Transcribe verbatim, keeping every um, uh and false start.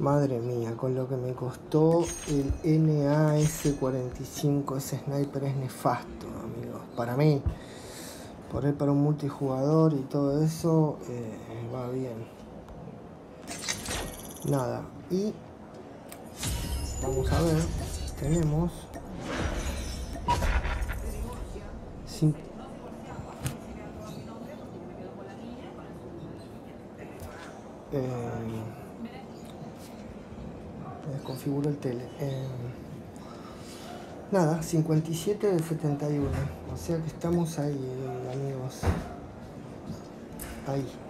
Madre mía, con lo que me costó el N A S cuarenta y cinco, ese sniper es nefasto, amigos. Para mí, por él para un multijugador y todo eso, eh, va bien. Nada, y vamos a ver, tenemos cinco. Eh, Configuro el tele. Eh, nada, cincuenta y siete de setenta y uno. O sea que estamos ahí, amigos. Ahí.